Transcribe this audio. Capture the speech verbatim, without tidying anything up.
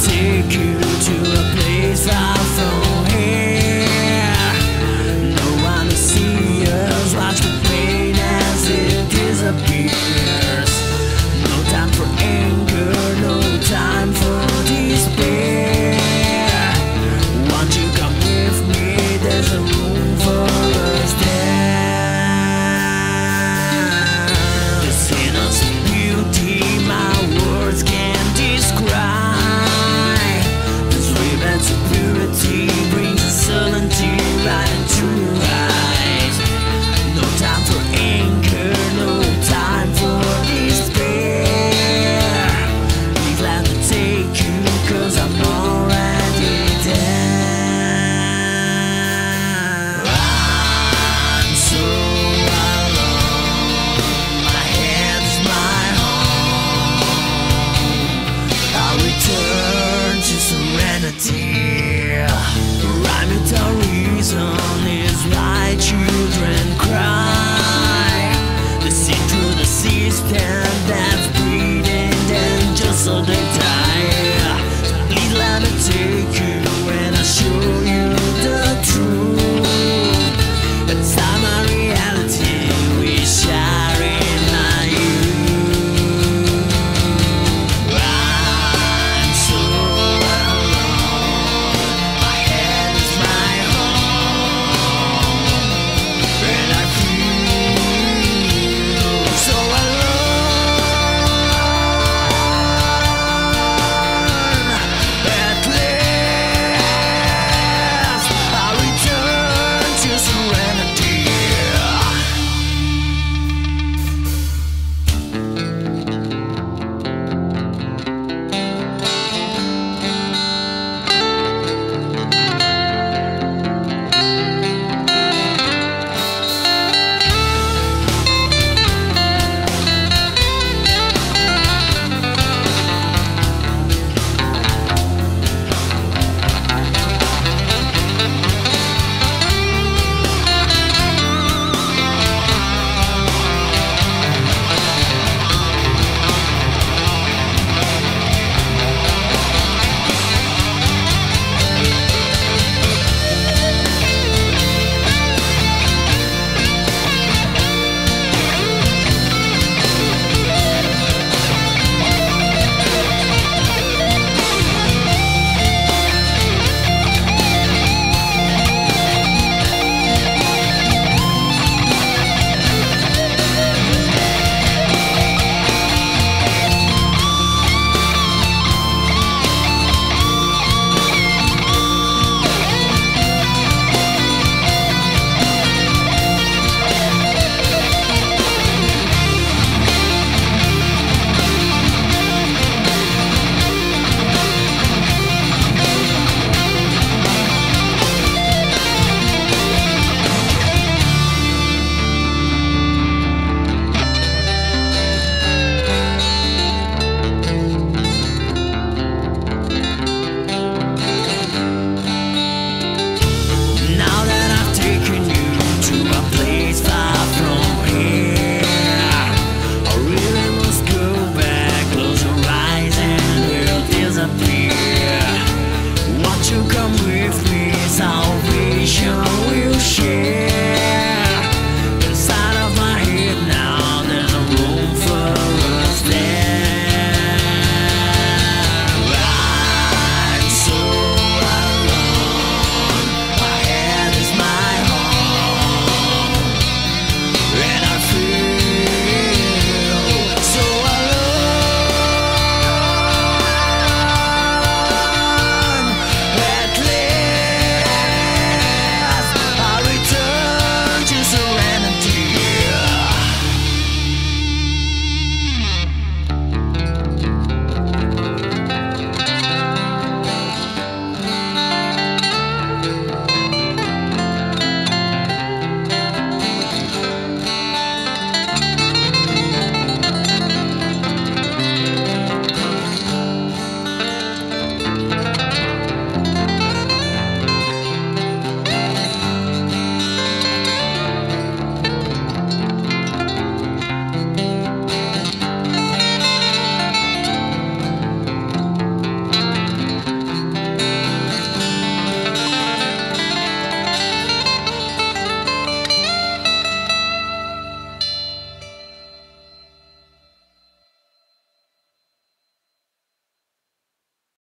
take you.